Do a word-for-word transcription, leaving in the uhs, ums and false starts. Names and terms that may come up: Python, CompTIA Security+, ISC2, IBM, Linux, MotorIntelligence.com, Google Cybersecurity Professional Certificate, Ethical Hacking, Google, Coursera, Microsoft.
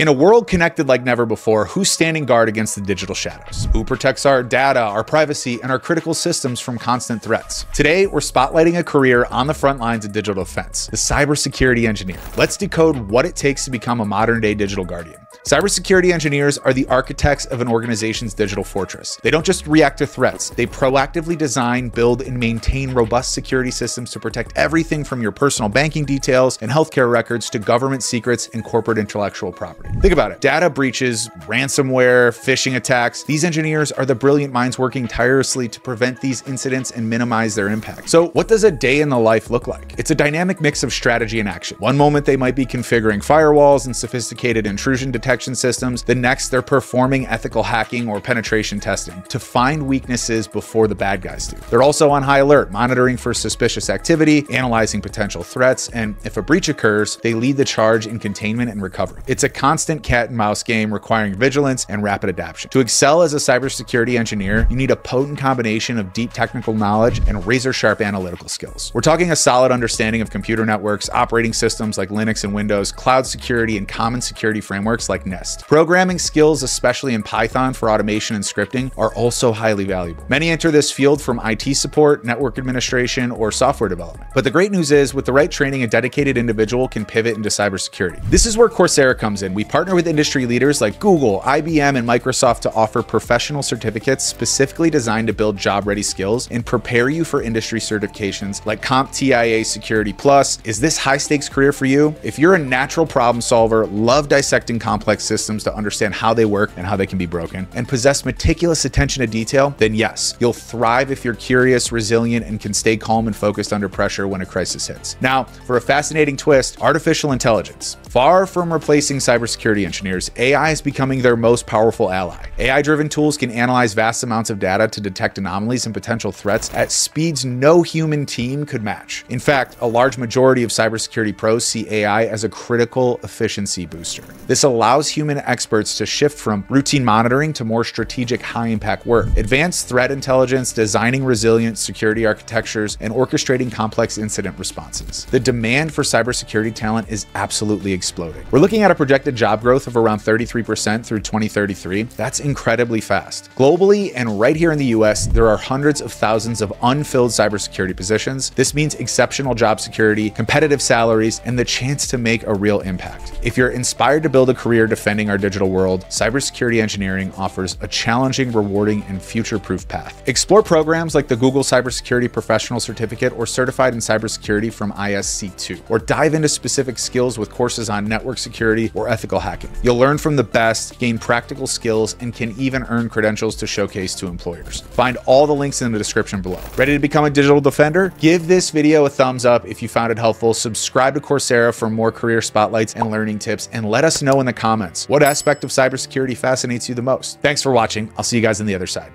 In a world connected like never before, who's standing guard against the digital shadows? Who protects our data, our privacy, and our critical systems from constant threats? Today, we're spotlighting a career on the front lines of digital defense, the cybersecurity engineer. Let's decode what it takes to become a modern-day digital guardian. Cybersecurity engineers are the architects of an organization's digital fortress. They don't just react to threats. They proactively design, build, and maintain robust security systems to protect everything from your personal banking details and healthcare records to government secrets and corporate intellectual property. Think about it. Data breaches, ransomware, phishing attacks. These engineers are the brilliant minds working tirelessly to prevent these incidents and minimize their impact. So what does a day in the life look like? It's a dynamic mix of strategy and action. One moment they might be configuring firewalls and sophisticated intrusion detection systems. The next, they're performing ethical hacking or penetration testing to find weaknesses before the bad guys do. They're also on high alert, monitoring for suspicious activity, analyzing potential threats, and if a breach occurs, they lead the charge in containment and recovery. It's a constant cat and mouse game requiring vigilance and rapid adaptation. To excel as a cybersecurity engineer, you need a potent combination of deep technical knowledge and razor-sharp analytical skills. We're talking a solid understanding of computer networks, operating systems like Linux and Windows, cloud security, and common security frameworks like Nest. Programming skills, especially in Python for automation and scripting, are also highly valuable. Many enter this field from I T support, network administration, or software development. But the great news is, with the right training, a dedicated individual can pivot into cybersecurity. This is where Coursera comes in. We partner with industry leaders like Google, I B M, and Microsoft to offer professional certificates specifically designed to build job-ready skills and prepare you for industry certifications like CompTIA Security plus. Is this high-stakes career for you? If you're a natural problem solver, love dissecting complex systems to understand how they work and how they can be broken, and possess meticulous attention to detail, then yes, you'll thrive if you're curious, resilient, and can stay calm and focused under pressure when a crisis hits. Now, for a fascinating twist, artificial intelligence. Far from replacing cybersecurity engineers, A I is becoming their most powerful ally. A I-driven tools can analyze vast amounts of data to detect anomalies and potential threats at speeds no human team could match. In fact, a large majority of cybersecurity pros see A I as a critical efficiency booster. This allows human experts to shift from routine monitoring to more strategic, high-impact work. Advanced threat intelligence, designing resilient security architectures, and orchestrating complex incident responses. The demand for cybersecurity talent is absolutely exploding. We're looking at a projected job growth of around thirty-three percent through twenty thirty-three. That's incredibly fast. Globally and right here in the U S, there are hundreds of thousands of unfilled cybersecurity positions. This means exceptional job security, competitive salaries, and the chance to make a real impact. If you're inspired to build a career defending our digital world, cybersecurity engineering offers a challenging, rewarding, and future-proof path. Explore programs like the Google Cybersecurity Professional Certificate or Certified in Cybersecurity from I S C two, or dive into specific skills with courses on network security or ethical hacking. You'll learn from the best, gain practical skills, and can even earn credentials to showcase to employers. Find all the links in the description below. Ready to become a digital defender? Give this video a thumbs up if you found it helpful. Subscribe to Coursera for more career spotlights and learning tips, and let us know in the comments. What aspect of cybersecurity fascinates you the most? Thanks for watching. I'll see you guys on the other side.